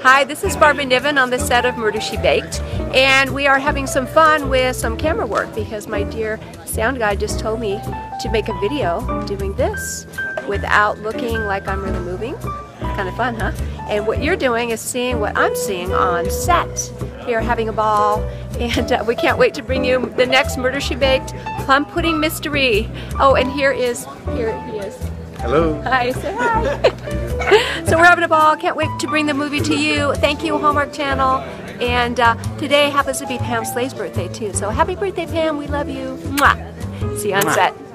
Hi, this is Barbara Niven on the set of Murder, She Baked, and we are having some fun with some camera work because my dear sound guy just told me to make a video doing this without looking like I'm really moving. Kind of fun, huh? And what you're doing is seeing what I'm seeing on set. We are having a ball, and we can't wait to bring you the next Murder, She Baked plum pudding mystery. Oh, and here he is. Hello. Hi, say hi. So we're having a ball. Can't wait to bring the movie to you. Thank you, Hallmark Channel. And today happens to be Pam Slay's birthday too. So happy birthday, Pam. We love you. Mwah. See you on set.